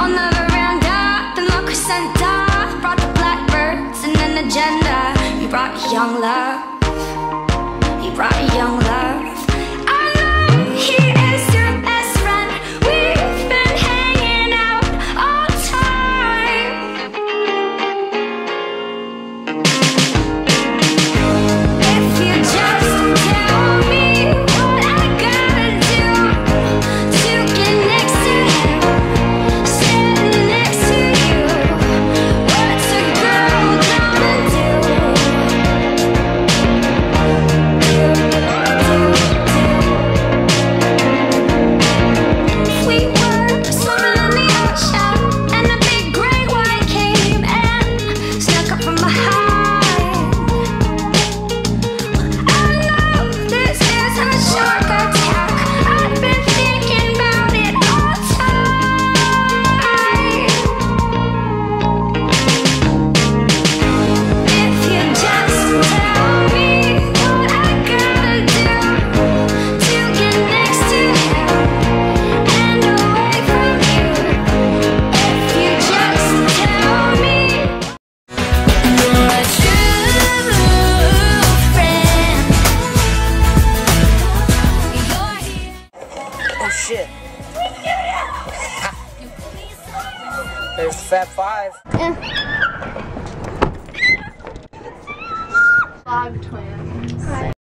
all the veranda, the milk crescenta. Brought the blackbirds and an agenda. You brought young love. You brought young love. I know he is your best friend. We've been hanging out all time. If you just tell me what I gotta do to get next to him, standing next to you, what's a girl gonna do? If we were swimming in the ocean and a big gray white came and snuck up from behind. I know this is a shark attack. I've been thinking about it all time. If you just tell me what I gotta do to get next to him and away from you. If you just tell me. My true friend. Oh shit. There's Fat Five. Log twins.